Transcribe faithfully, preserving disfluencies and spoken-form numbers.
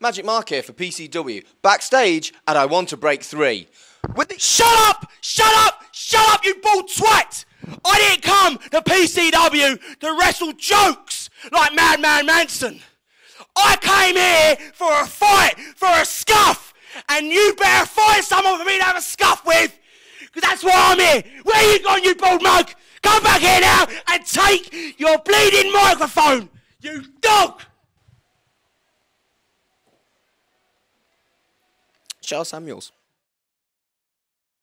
Magic Mark here for P C W, backstage at I Want to Break three. With the Shut up! Shut up! Shut up, you bald twat! I didn't come to P C W to wrestle jokes like Madman Manson. I came here for a fight, for a scuff, and you better find someone for me to have a scuff with, because that's why I'm here. Where you gone, you bald mug? Come back here now and take your bleeding microphone, you dog! Sha Samuels.